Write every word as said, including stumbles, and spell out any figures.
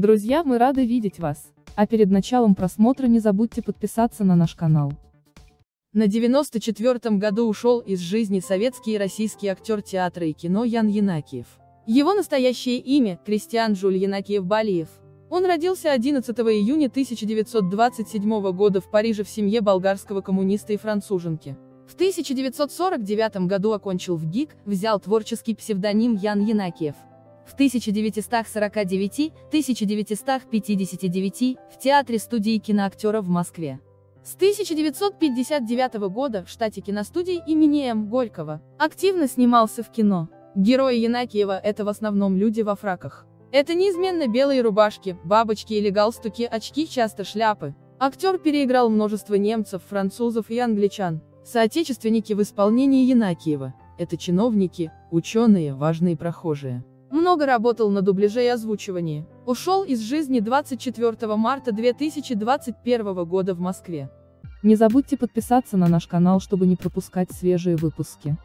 Друзья, мы рады видеть вас, а перед началом просмотра не забудьте подписаться на наш канал. На девяносто четвёртом году ушел из жизни советский и российский актер театра и кино Ян Янакиев. Его настоящее имя – Кристиан Жуль Янакиев-Балиев. Он родился одиннадцатого июня тысяча девятьсот двадцать седьмого года в Париже в семье болгарского коммуниста и француженки. В тысяча девятьсот сорок девятом году окончил в ГИК, взял творческий псевдоним Ян Янакиев. В тысяча девятьсот сорок девятом — тысяча девятьсот пятьдесят девятом в театре-студии киноактера в Москве. С тысяча девятьсот пятьдесят девятого года в штате киностудии имени Эм Горького активно снимался в кино. Герои Янакиева – это в основном люди во фраках. Это неизменно белые рубашки, бабочки или галстуки, очки, часто шляпы. Актер переиграл множество немцев, французов и англичан. Соотечественники в исполнении Янакиева – это чиновники, ученые, важные прохожие. Много работал на дубляже и озвучивании. Ушел из жизни двадцать четвёртого марта две тысячи двадцать первого года в Москве. Не забудьте подписаться на наш канал, чтобы не пропускать свежие выпуски.